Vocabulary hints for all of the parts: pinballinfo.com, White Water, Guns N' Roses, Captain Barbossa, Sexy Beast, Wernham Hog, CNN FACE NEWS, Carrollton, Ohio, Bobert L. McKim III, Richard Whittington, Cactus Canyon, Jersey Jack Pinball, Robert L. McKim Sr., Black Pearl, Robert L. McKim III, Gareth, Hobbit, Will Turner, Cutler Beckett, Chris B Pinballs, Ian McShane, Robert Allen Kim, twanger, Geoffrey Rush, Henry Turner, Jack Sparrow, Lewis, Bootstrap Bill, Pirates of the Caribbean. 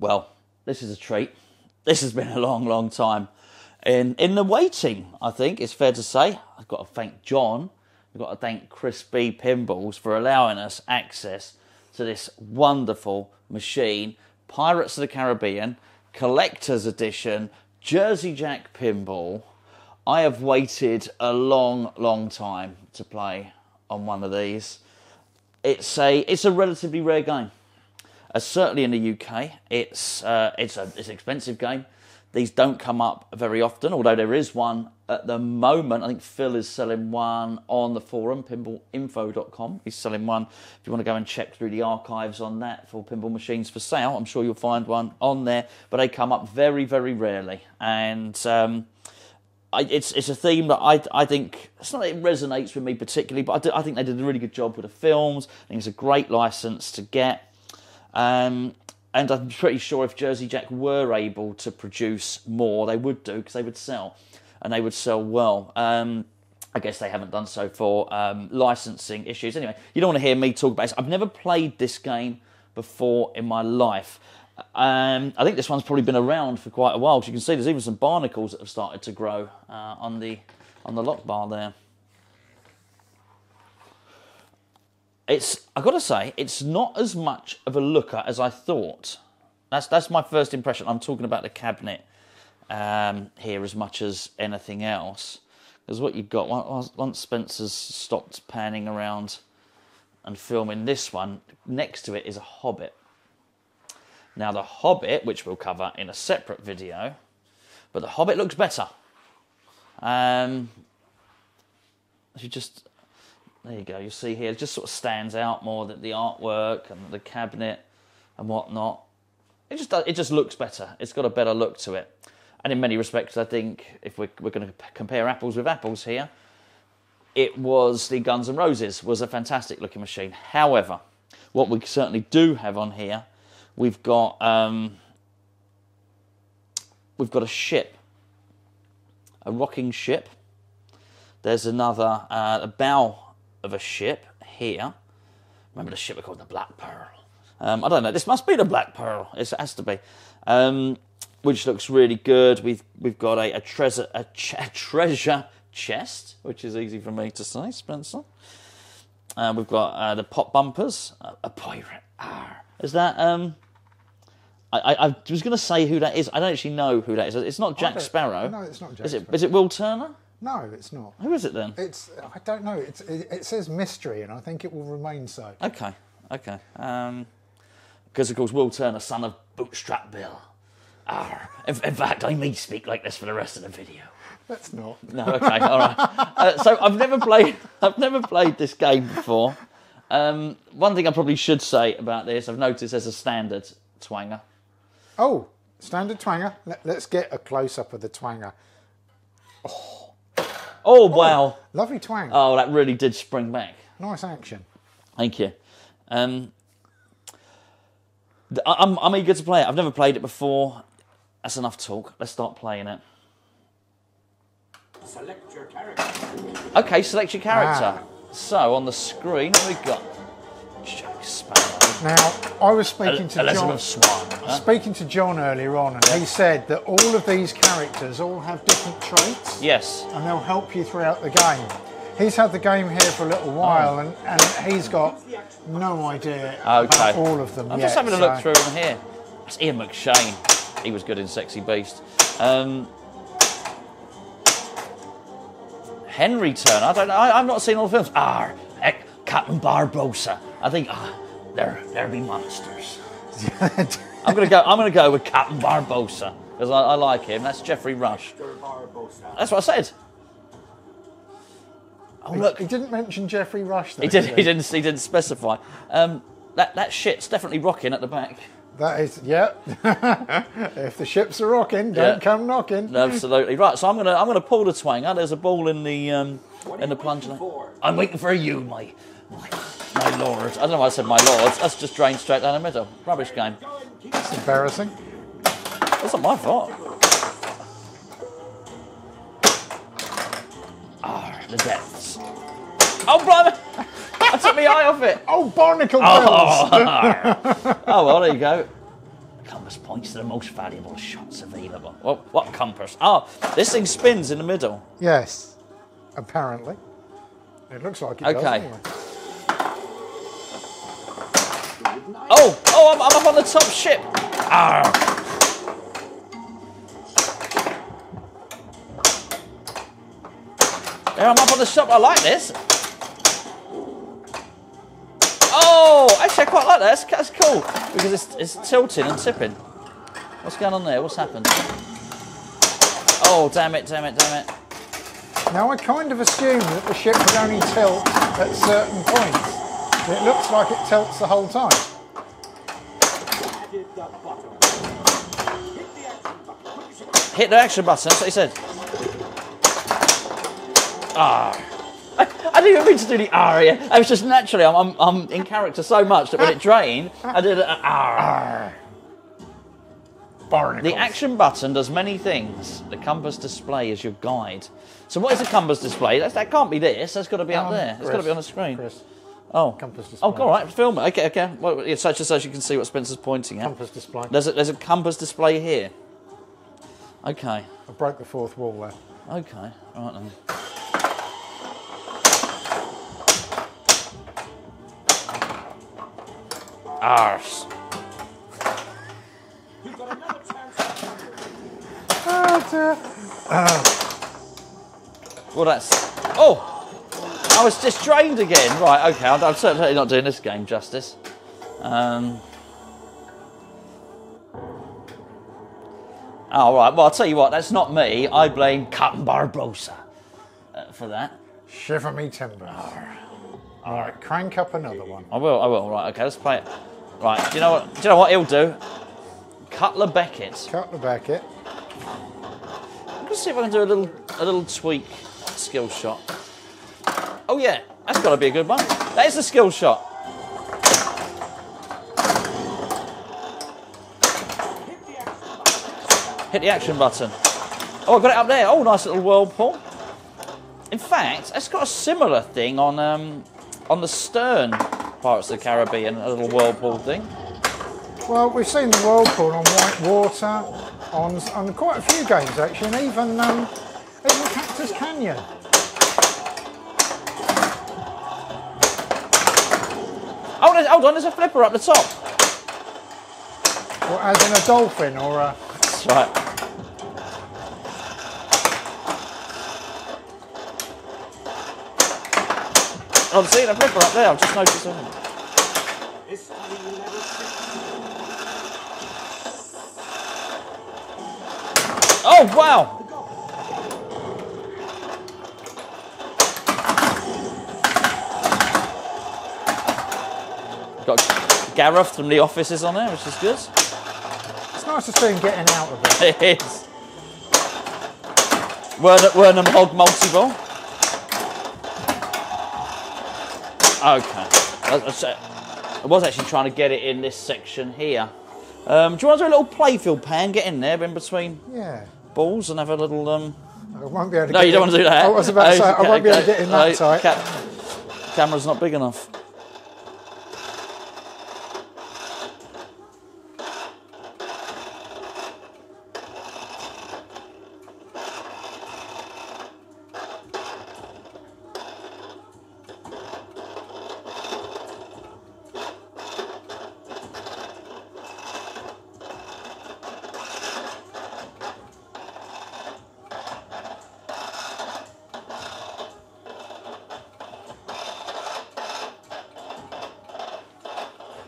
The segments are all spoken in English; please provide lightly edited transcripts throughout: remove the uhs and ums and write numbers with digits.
well, this is a treat. This has been a long, long time in the waiting, I think it's fair to say. I've got to thank John. I've got to thank Chris B Pinballs for allowing us access to this wonderful machine. Pirates of the Caribbean, Collector's Edition, Jersey Jack Pinball. I have waited a long, long time to play on one of these. It's a relatively rare game. Certainly in the UK, it's an expensive game. These don't come up very often, although there is one at the moment. I think Phil is selling one on the forum, pinballinfo.com. He's selling one. If you want to go and check through the archives on that for pinball machines for sale, I'm sure you'll find one on there. But they come up very, very rarely. And it's a theme that I think, it's not that it resonates with me particularly, but I think they did a really good job with the films. I think it's a great license to get. And I'm pretty sure if Jersey Jack were able to produce more, they would do, because they would sell, and they would sell well. I guess they haven't done so for licensing issues. Anyway, you don't want to hear me talk about this. I've never played this game before in my life. I think this one's probably been around for quite a while, because you can see there's even some barnacles that have started to grow on the lock bar there. I've got to say, it's not as much of a looker as I thought. That's my first impression. I'm talking about the cabinet here as much as anything else. Because what you've got, once Spencer's stopped panning around and filming this one, next to it is a Hobbit. Now the Hobbit, which we'll cover in a separate video, but the Hobbit looks better. There you go, you'll see here, it just sort of stands out more, that the artwork and the cabinet and whatnot. It just looks better. It's got a better look to it. And in many respects, I think, if we're going to compare apples with apples here, it was the Guns N' Roses was a fantastic looking machine. However, what we certainly do have on here, we've got a ship, a rocking ship. There's another, a bow of a ship here. Remember the ship we called the Black Pearl. I don't know. This must be the Black Pearl. It has to be, which looks really good. We've got a treasure chest, which is easy for me to say, Spencer. We've got the pop bumpers. A pirate. Is that? I was going to say who that is. I don't actually know who that is. It's not Jack Sparrow. No, it's not Jack. Sparrow. Is it Will Turner? No, it's not. Who is it then? I don't know. It says mystery, and I think it will remain so. Okay. Because, of course, Will Turner, son of Bootstrap Bill. In fact, I may speak like this for the rest of the video. Let's not. No, okay, all right. So I've never played this game before. One thing I probably should say about this, I've noticed there's a standard twanger. Oh, standard twanger. Let's get a close-up of the twanger. Oh, wow. Lovely twang. Oh, that really did spring back. Nice action. Thank you. I'm eager to play it. I've never played it before. That's enough talk. Let's start playing it. Select your character. Okay, select your character. So, on the screen, we've got Jack Sparrow. Now, I was speaking to Elizabeth John. Swan, huh? Speaking to John earlier on, and he said that all of these characters all have different traits. Yes. And they'll help you throughout the game. He's had the game here for a little while, and he's got no idea about all of them. I'm just having a look through them here. That's Ian McShane. He was good in Sexy Beast. Henry Turner. I don't know. I've not seen all the films. Heck, Captain Barbossa. I think there be monsters. I'm gonna go with Captain Barbossa because I like him. That's Geoffrey Rush. That's what I said. Oh look, he didn't mention Geoffrey Rush. Though, did he? He didn't specify. That ship's definitely rocking at the back. That is, yeah. If the ships are rocking, don't come knocking. Absolutely right. So I'm gonna pull the twanger. There's a ball in the plunge. I'm waiting for you, my lord. I don't know why I said my lord. That's just drained straight down the middle. Rubbish game. That's embarrassing. That's not my fault. The depths. Oh, brother! I took my eye off it. Oh, barnacle. Oh, well, there you go. I can't compass points to the most valuable shots available. Well, what compass? Oh, this thing spins in the middle. Yes, apparently. It looks like it does, anyway. Oh, I'm up on the top ship. Arr. There, I'm up on the shop. I like this. Oh, actually, I quite like that. That's cool because it's tilting and tipping. What's going on there? What's happened? Oh, damn it, damn it, damn it. Now, I kind of assumed that the ship would only tilt at certain points. It looks like it tilts the whole time. Hit the action button, that's what he said. Ah, I didn't even mean to do the R. It was just naturally, I'm in character so much that when it drained, I did an R. Barnacles. The action button does many things. The compass display is your guide. So what is the compass display? That can't be this. That's got to be up there. It's got to be on the screen. Chris. Oh, compass display. Oh, all right, film it. Okay, okay. Well, it's such as you can see what Spencer's pointing at. Compass display. There's a compass display here. Okay. I broke the fourth wall there. Okay, all right then. Arse. Well, that's. Oh! I was just drained again. Right, okay, I'm certainly not doing this game justice. Alright, well, I'll tell you what, that's not me. I blame Captain Barbossa for that. Shiver me timbers. Alright, crank up another one. I will. Right, okay, let's play it. Right, do you know what he'll do? Cutler Beckett. Cutler Beckett. Let's see if I can do a little tweak skill shot. Oh yeah, that's got to be a good one. That is a skill shot. Hit the action button. Oh, I got it up there. Oh, nice little whirlpool. In fact, it's got a similar thing on the stern Pirates of the Caribbean, a little whirlpool thing. Well, we've seen the whirlpool on White Water, on quite a few games actually, and even Cactus Canyon. Oh, hold on, there's a flipper up the top. Well, as in a dolphin or a... That's right. I'm seeing a flipper up there, I've just noticed something. Oh, wow! Got Gareth from The Office is on there, which is good. It's nice to see him getting out of it. It is. Wernham Hog Multi-Ball. Okay, I was actually trying to get it in this section here. Do you want to do a little playfield pan? Get in there in between balls and have a little... I won't be able to no, you don't want to do that. I was about to say, I won't be able to get in that tight. Camera's not big enough.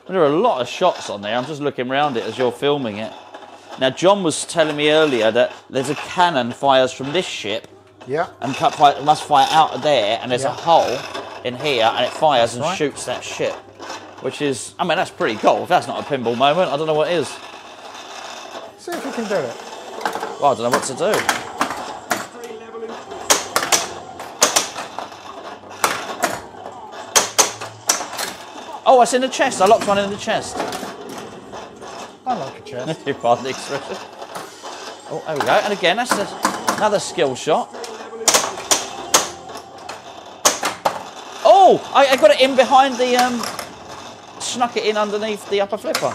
There are a lot of shots on there. I'm just looking around it as you're filming it. Now, John was telling me earlier that there's a cannon fires from this ship. Yeah. And must fire out of there, and there's a hole in here, and it fires and shoots that ship. Which is, I mean, that's pretty cool. If that's not a pinball moment, I don't know what is. See if you can do it. Well, I don't know what to do. Oh, it's in the chest. I locked one in the chest. I like a chest. Pardon the expression. Oh, there we go. And again, that's another skill shot. Oh, I got it in behind the... snuck it in underneath the upper flipper.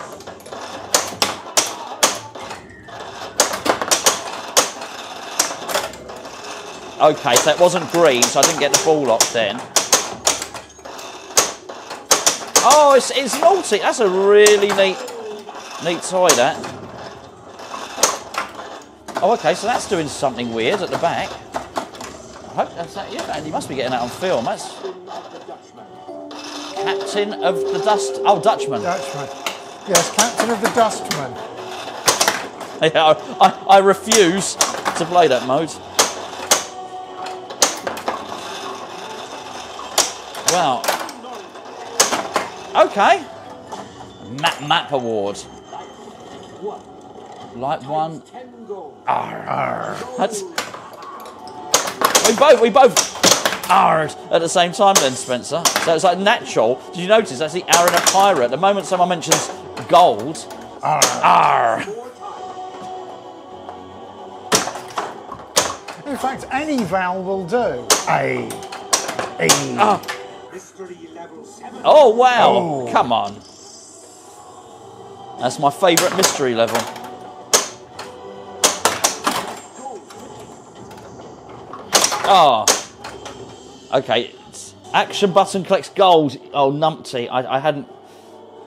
Okay, so it wasn't green, so I didn't get the ball off then. Oh, it's naughty. That's a really neat toy, that. Oh, okay, so that's doing something weird at the back. I hope that's that. Yeah, and you must be getting that on film. That's Captain of the Dust. Oh, Dutchman. Dutchman. Yes, Captain of the Dustman. Yeah, I refuse to play that mode. Wow. Okay. Map award. Light one. That's. We both argh at the same time then, Spencer. So it's like natural. Did you notice that's the argh in a pirate? The moment someone mentions gold, argh. In fact, any vowel will do. A. A. Oh, wow. Oh. Come on. That's my favourite mystery level. Oh. Okay. Action button collects gold. Oh, numpty. I hadn't...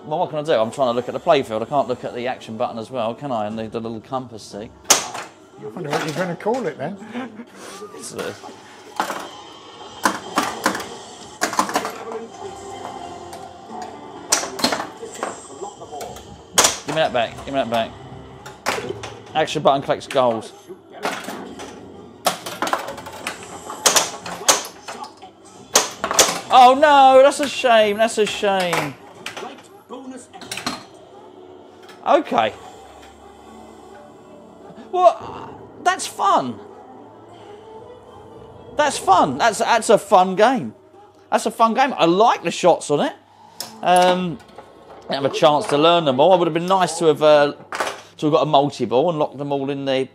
Well, what can I do? I'm trying to look at the playfield. I can't look at the action button as well, can I? And the little compass thing. I wonder what you're going to call it then. Give me that back. Give me that back. Action button collects gold. Oh no, that's a shame. That's a shame. Okay. Well, that's fun. That's fun. That's a fun game. That's a fun game. I like the shots on it. I didn't have a chance to learn them all. It would have been nice to have got a multi-ball and locked them all in the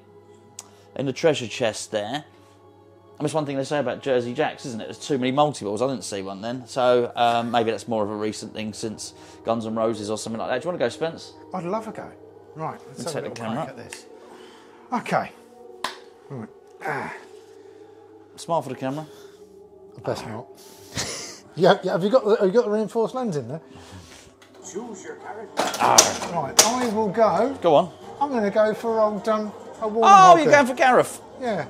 treasure chest there. And that's one thing they say about Jersey Jacks, isn't it? There's too many multi-balls. I didn't see one then. So maybe that's more of a recent thing since Guns N' Roses or something like that. Do you want to go, Spence? I'd love a go. Right, let's take the camera up. At this. Okay. Right. Smile for the camera. Best not. Yeah, yeah. Have you got the reinforced lens in there? Choose your character. Right. I will go. Go on. I'm going to go for old a warm. Oh, you're going for Gareth. Yeah.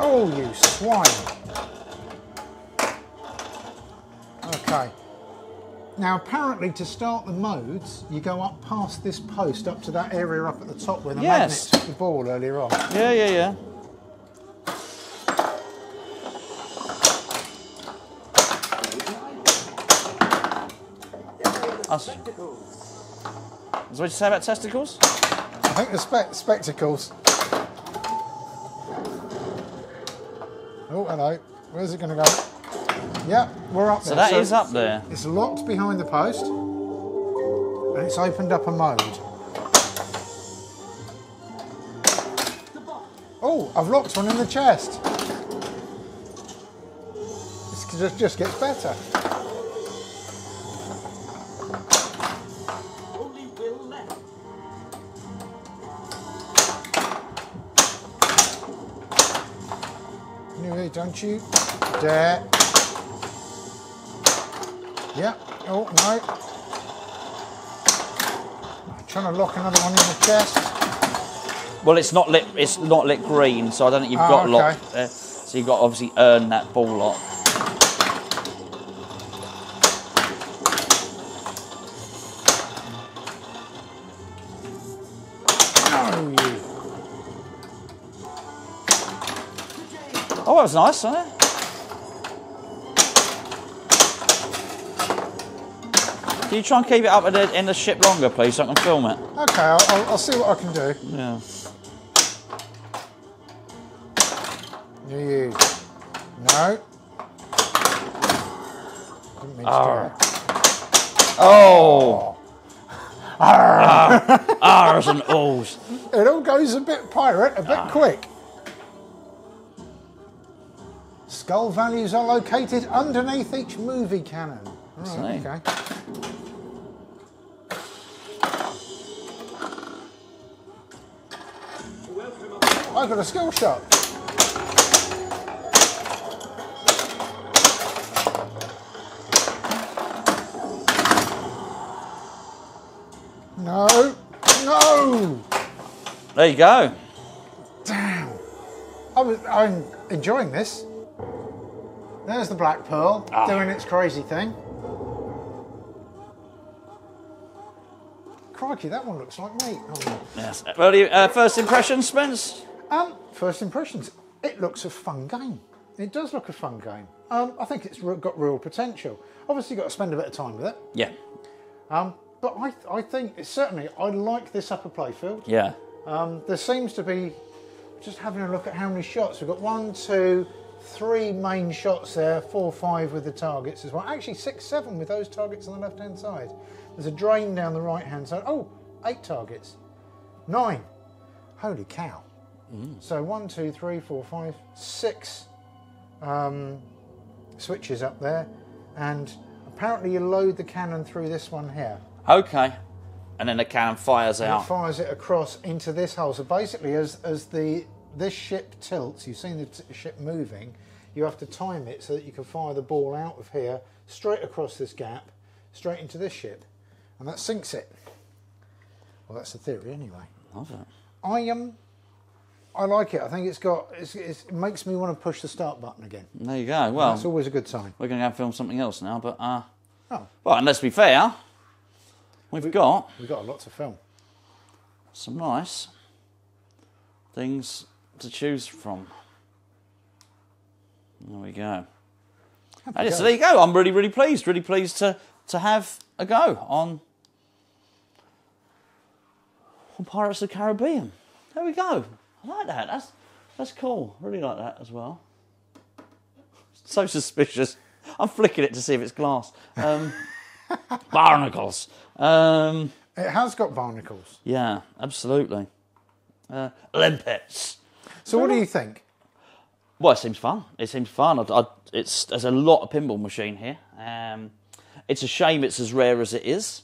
Oh, you swine. Okay. Now, apparently, to start the modes, you go up past this post, up to that area up at the top where the magnets took the ball earlier on. Yeah, yeah, yeah. Is that what you say about testicles? I think the spectacles. Oh, hello. Where's it going to go? Yep, we're up there. So that is up there. It's locked behind the post, and it's opened up a mode. Oh, I've locked one in the chest. It just gets better. Don't you dare. Yeah. Oh, no. I'm trying to lock another one in the chest. Well, it's not lit green, so I don't think you've got locked. So you've got to obviously earn that ball lock. Oh, that was nice, wasn't it? Can you try and keep it up in the ship longer, please, so I can film it? Okay, I'll see what I can do. Yeah. You. No. Didn't mean to do that. Oh. R's and O's. It all goes a bit pirate, a bit quick. Skull values are located underneath each movie cannon. Right, okay. I got a skill shot. No, no. There you go. Damn. I'm enjoying this. There's the Black Pearl doing its crazy thing. Crikey, that one looks like meat. Oh. Yes. Well, first impressions, Spence? First impressions. It looks a fun game. It does look a fun game. I think it's got real potential. Obviously, you've got to spend a bit of time with it. Yeah. But I think, I like this upper playfield. Yeah. There seems to be, just having a look at how many shots. We've got 1, 2, 3 main shots there, 4, 5 with the targets as well. Actually 6, 7 with those targets on the left hand side. There's a drain down the right hand side. Oh, 8 targets. 9. Holy cow. Mm. So 1, 2, 3, 4, 5, 6 switches up there. And apparently you load the cannon through this one here. Okay. And then the cannon fires out. It fires it across into this hole. So basically as this ship tilts, you've seen the ship moving, you have to time it so that you can fire the ball out of here, straight across this gap, straight into this ship, and that sinks it. Well, that's the theory anyway. Love it. I like it. I think it makes me want to push the start button again. There you go. Well, that's always a good sign. We're going to have to film something else now, but, well, and let's be fair, we've got a lot to film. Some nice things to choose from. There we go. So there you go. I'm really pleased. Really pleased to have a go on Pirates of the Caribbean. There we go. I like that. That's cool. Really like that as well. So suspicious. I'm flicking it to see if it's glass. Barnacles. It has got barnacles. Yeah, absolutely. Limpets. So what do you think? Well, it seems fun. It seems fun. There's a lot of pinball machine here. It's a shame it's as rare as it is,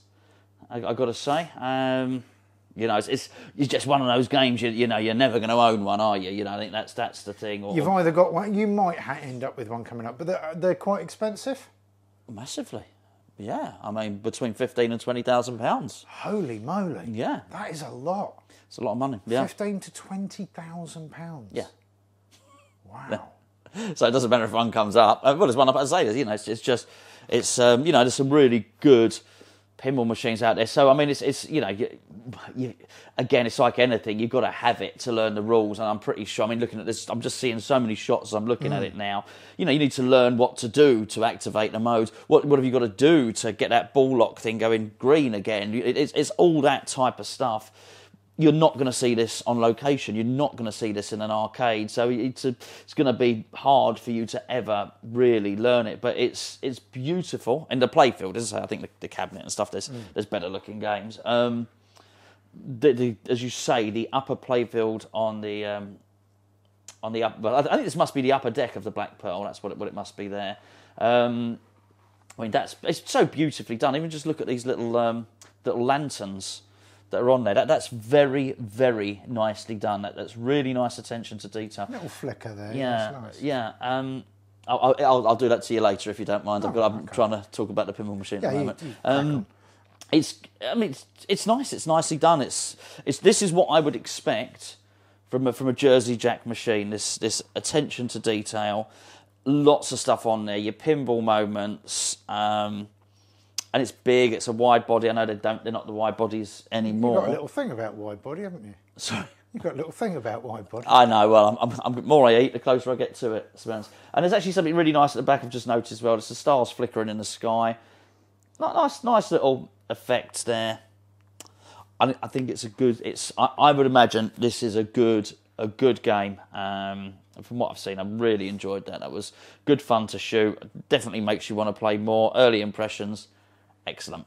I've got to say. You know, it's just one of those games. You know, you're never going to own one, are you? You know, I think that's the thing. You've either got one. You might end up with one coming up, but they're quite expensive. Massively. Yeah, I mean, between £15,000 and £20,000. Holy moly. Yeah. That is a lot. It's a lot of money, yeah. £15,000 to £20,000. Yeah. Wow. So it doesn't matter if one comes up. Well, there's one up, as I say, you know, you know, there's some really good pinball machines out there. So, I mean, you know, again, it's like anything. You've got to have it to learn the rules. And I'm pretty sure, I mean, looking at this, I'm just seeing so many shots. I'm looking at it now. You know, you need to learn what to do to activate the modes. What have you got to do to get that ball lock thing going green again? It's all that type of stuff. You're not going to see this on location. You're not going to see this in an arcade. So it's going to be hard for you to ever really learn it. But it's beautiful. And the playfield, as I say, I think the cabinet and stuff, there's better looking games. As you say, the upper playfield on the upper... Well, I think this must be the upper deck of the Black Pearl. That's what it must be there. I mean, it's so beautifully done. Even just look at these little lanterns that are on there. That's very, very nicely done. That's really nice attention to detail. Little flicker there. Yeah, nice. Yeah. I'll do that to you later if you don't mind. I'm trying to talk about the pinball machine at the moment. I mean, it's nice. It's nicely done. This is what I would expect from a Jersey Jack machine. This attention to detail, lots of stuff on there. Your pinball moments. And it's big. It's a wide body. I know they're not the wide bodies anymore. You've got a little thing about wide body, haven't you? Sorry, you've got a little thing about wide body. I know. Well, the more I eat, the closer I get to it, Spence. And there's actually something really nice at the back. I've just noticed as well. It's the stars flickering in the sky. Nice little effect there. I think it's a good. I would imagine this is a good game. From what I've seen, I really enjoyed that. That was good fun to shoot. Definitely makes you want to play more. Early impressions. Excellent.